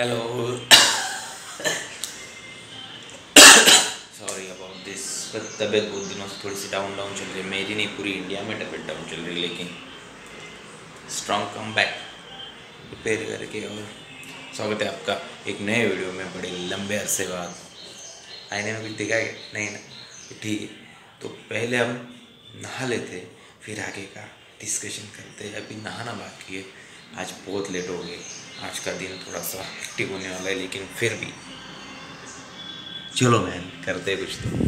Hello. Sorry about this, पर तबीयत बहुत दिनों से थोड़ी सी डाउन चल रही है। मेरी नहीं, पूरी इंडिया में तबीयत डाउन चल रही है, लेकिन स्ट्रॉन्ग कम बैक रिपेयर करके। और स्वागत है आपका एक नए वीडियो में। बड़े लंबे अरसे बाद आईने में कुछ दिखा के नहीं ना, ठीक है। तो पहले हम नहा लेते, फिर आगे का डिस्कशन करते हैं। अभी नहाना बाकी है, आज बहुत लेट हो गए। आज का दिन थोड़ा सा एक्टिव होने वाला है, लेकिन फिर भी चलो मैन करते कुछ तो।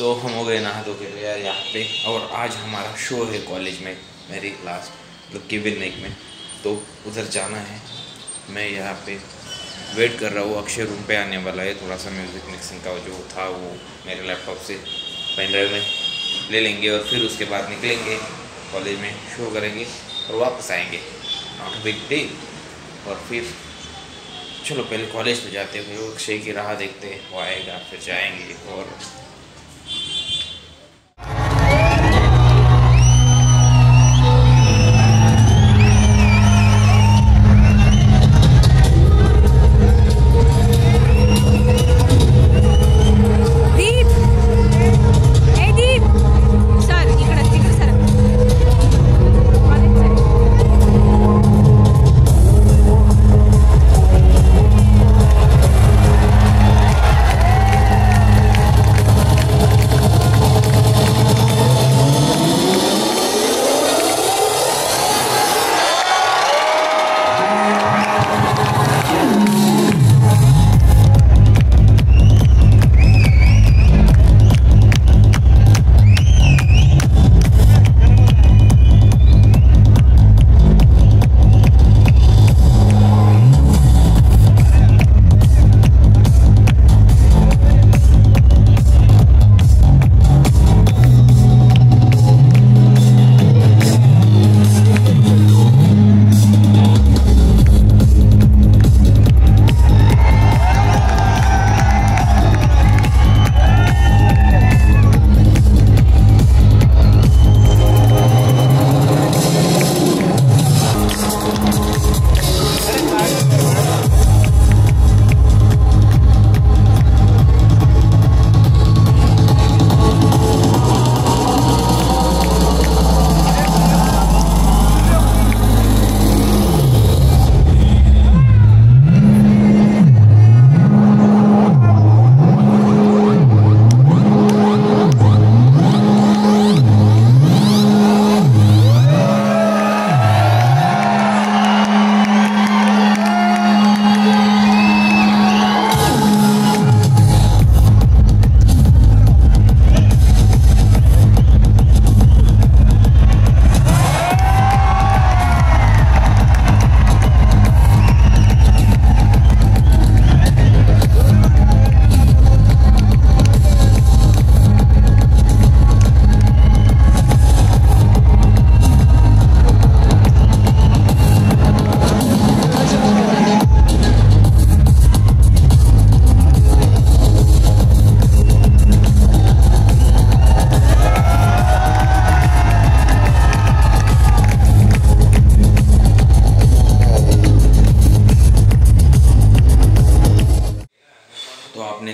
तो हम हो गए नहा धो के यार यहाँ पे। और आज हमारा शो है कॉलेज में, मेरी क्लास मतलब केविन एक में, तो उधर जाना है। मैं यहाँ पे वेट कर रहा हूँ, अक्षय रूम पे आने वाला है। थोड़ा सा म्यूज़िक मिक्सिंग का जो था वो मेरे लैपटॉप से पेन ड्राइव में ले लेंगे, और फिर उसके बाद निकलेंगे कॉलेज में, शो करेंगे और वापस आएँगे। Not a big deal. और फिर चलो पहले कॉलेज में जाते हुए वो अक्षय की राह देखते हैं, वो आएगा फिर जाएँगे। और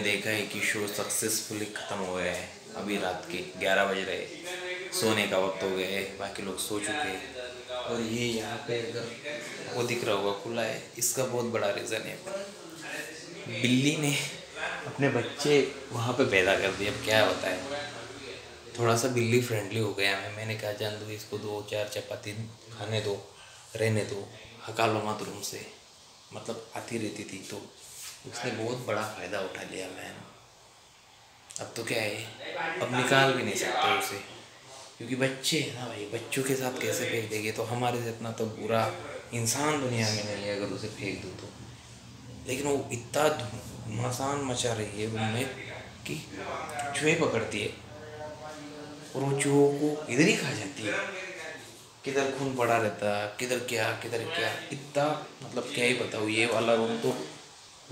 देखा है कि शो सक्सेसफुली ख़त्म हो गया है। अभी रात के 11 बज रहे, सोने का वक्त हो गया है, बाकी लोग सो चुके हैं। और ये यहाँ पे अगर वो दिख रहा होगा खुला है, इसका बहुत बड़ा रीज़न है बिल्ली ने अपने बच्चे वहाँ पे पैदा कर दिए। अब क्या बताएं, थोड़ा सा बिल्ली फ्रेंडली हो गया मैं। मैंने कहा जानदू इसको 2-4 चपाती खाने दो, रहने दो, हका लो मत रूम से, मतलब आती रहती थी। तो उसने बहुत बड़ा फ़ायदा उठा लिया मैम। अब तो क्या है, अब निकाल भी नहीं सकते उसे, क्योंकि बच्चे हैं ना भाई, बच्चों के साथ कैसे फेंक देंगे। तो हमारे से इतना तो बुरा इंसान दुनिया में नहीं है अगर उसे फेंक दो तो। लेकिन वो इतना धुआंसान मचा रही है रूम में कि चूहे पकड़ती है और वो चूहों को इधर ही खा जाती है। किधर खून पड़ा रहता, किधर क्या इतना, मतलब क्या ही बताऊँ। ये वाला रूम तो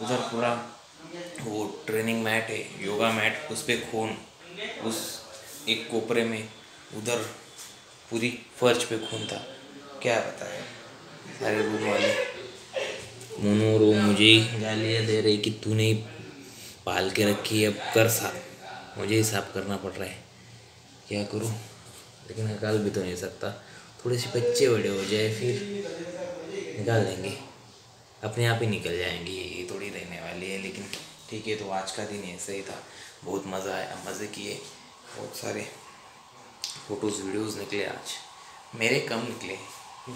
उधर पूरा वो ट्रेनिंग मैट है, योगा मैट, उस पर खून, उस एक कोपरे में, उधर पूरी फर्श पे खून था। क्या बताया सारे रूम वाले, मोनू रो मुझे गालियाँ दे रही कि तूने ही पाल के रखी है, अब कर साफ, मुझे ही साफ करना पड़ रहा है, क्या करूँ। लेकिन निकाल भी तो नहीं सकता, थोड़े से बच्चे बड़े हो जाए फिर निकाल देंगे, अपने आप ही निकल जाएंगे, ये थोड़ी रहने वाली है। लेकिन ठीक है, तो आज का दिन ऐसा ही था, बहुत मज़ा आया, मज़े किए, बहुत सारे फ़ोटोज़ वीडियोज़ निकले। आज मेरे कम निकले,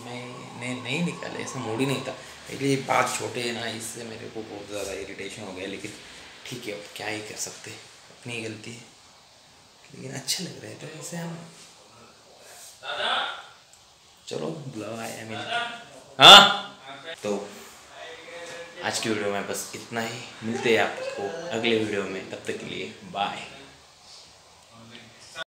मैंने नहीं निकाले, ऐसा मूड ही नहीं था। इसलिए बात छोटे है ना, इससे मेरे को बहुत ज़्यादा इरिटेशन हो गया। लेकिन ठीक है, अब क्या ही कर सकते, अपनी गलती है। लेकिन अच्छा लग रहा है, तो ऐसे हम चलो बुलावा आया मेरे। हाँ, तो आज की वीडियो में बस इतना ही, मिलते हैं आपको अगले वीडियो में, तब तक के लिए बाय।